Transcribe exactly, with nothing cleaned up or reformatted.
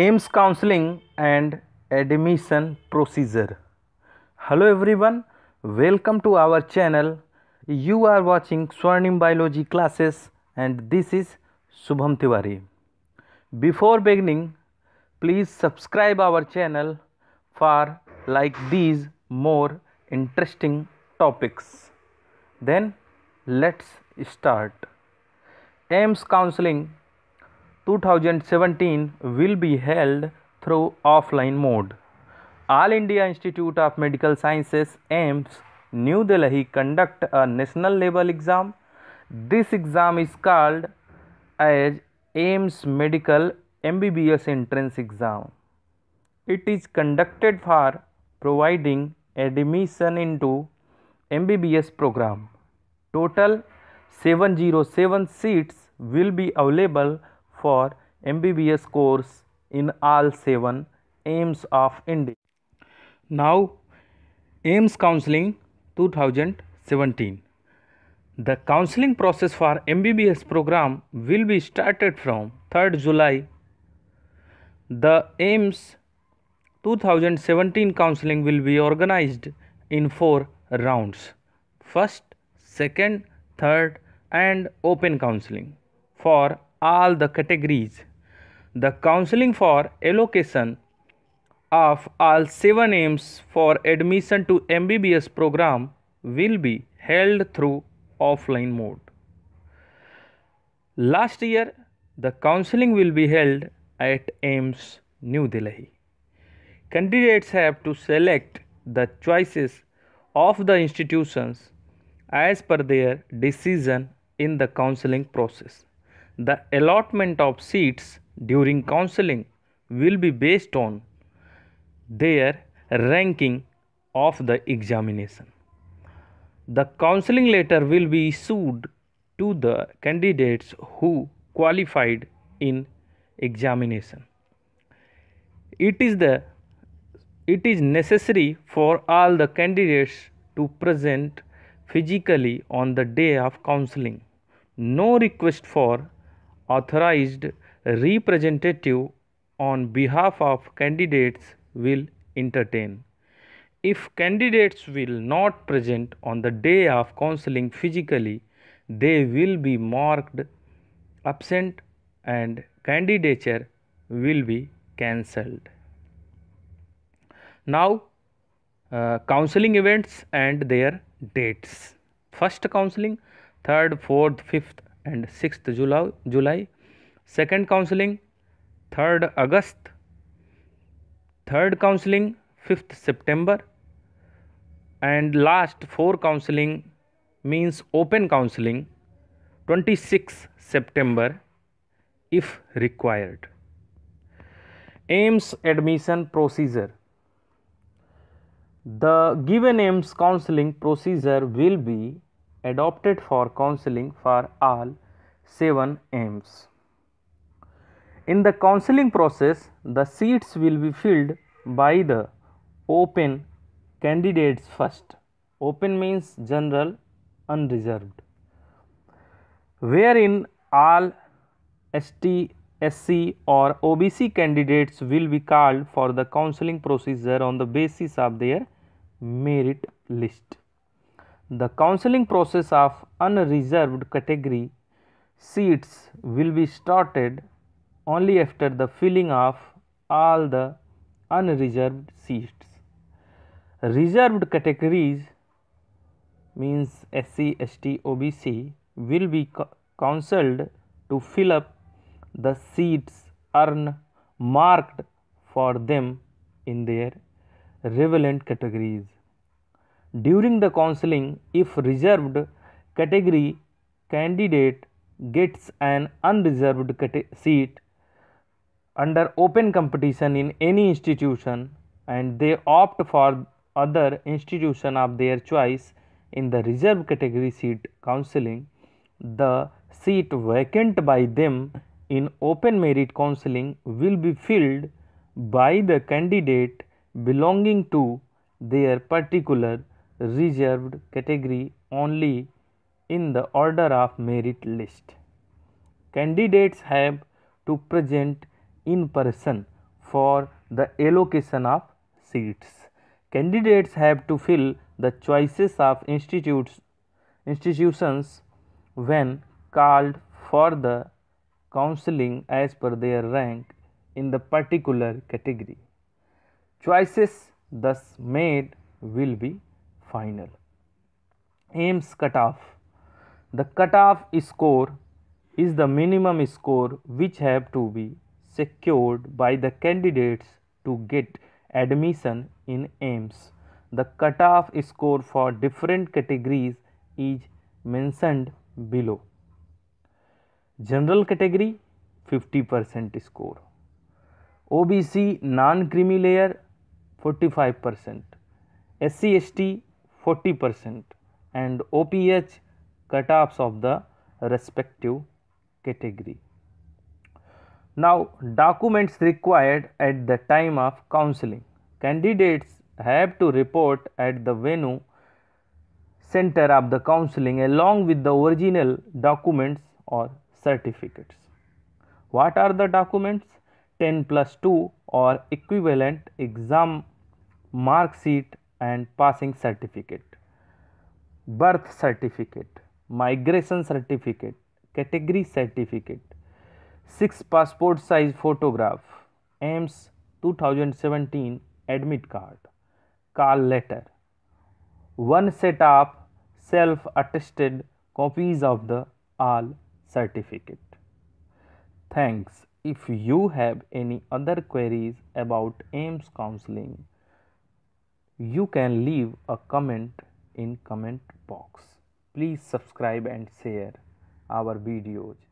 AIIMS counseling and admission procedure. Hello everyone, welcome to our channel. You are watching SWARNIM Biology Classes and this is Subham Tiwari. Before beginning, please subscribe our channel for like these more interesting topics. Then let's start. AIIMS counseling twenty seventeen will be held through offline mode. All India Institute of Medical Sciences AIIMS New Delhi conduct a national level exam. This exam is called as AIIMS Medical M B B S Entrance Exam. It is conducted for providing admission into M B B S program. Total seven hundred seven seats will be available for M B B S course in all seven AIIMS of India. Now, AIIMS counseling twenty seventeen. The counseling process for M B B S program will be started from third July. The AIIMS twenty seventeen counseling will be organized in four rounds: first, second, third, and open counseling for all the categories. The counseling for allocation of all seven AIIMS for admission to M B B S program will be held through offline mode. Last year, the counseling will be held at AIIMS New Delhi. Candidates have to select the choices of the institutions as per their decision in the counseling process. The allotment of seats during counseling will be based on their ranking of the examination. The counseling letter will be issued to the candidates who qualified in examination. It is the it is necessary for all the candidates to present physically on the day of counseling. No request for authorized representative on behalf of candidates will entertain. If candidates will not present on the day of counseling physically, they will be marked absent and candidature will be cancelled. Now, uh, counseling events and their dates. First counseling third, fourth, fifth and sixth July, second counseling third August, third counseling fifth September, and last four counseling means open counseling twenty-sixth September if required. AIIMS admission procedure. The given AIIMS counseling procedure will be adopted for counseling for all seven AIIMS. In the counseling process, the seats will be filled by the open candidates first. Open means general, unreserved, wherein all S T, S C or O B C candidates will be called for the counseling procedure on the basis of their merit list. The counseling process of unreserved category seats will be started only after the filling of all the unreserved seats. Reserved categories means S C, S T, O B C will be counseled to fill up the seats earned marked for them in their relevant categories. During the counseling, if reserved category candidate gets an unreserved seat under open competition in any institution and they opt for other institution of their choice in the reserved category seat counseling, the seat vacant by them in open merit counseling will be filled by the candidate belonging to their particular reserved category only in the order of merit list. Candidates have to present in person for the allocation of seats. Candidates have to fill the choices of institutes institutions when called for the counseling as per their rank in the particular category. Choices thus made will be final. AIIMS cutoff. The cutoff score is the minimum score which have to be secured by the candidates to get admission in AIIMS. The cutoff score for different categories is mentioned below. General category fifty percent score, O B C non-creamy layer forty-five percent, S C S T forty percent, and O P H cutoffs of the respective category. Now, documents required at the time of counseling. Candidates have to report at the venue center of the counseling along with the original documents or certificates. What are the documents? ten plus two or equivalent exam mark sheet and passing certificate, birth certificate, migration certificate, category certificate, six passport size photograph, AIIMS two thousand seventeen admit card, call letter, one set of self-attested copies of the all certificate. Thanks. If you have any other queries about AIIMS counseling, you can leave a comment in comment box. Please subscribe and share our videos.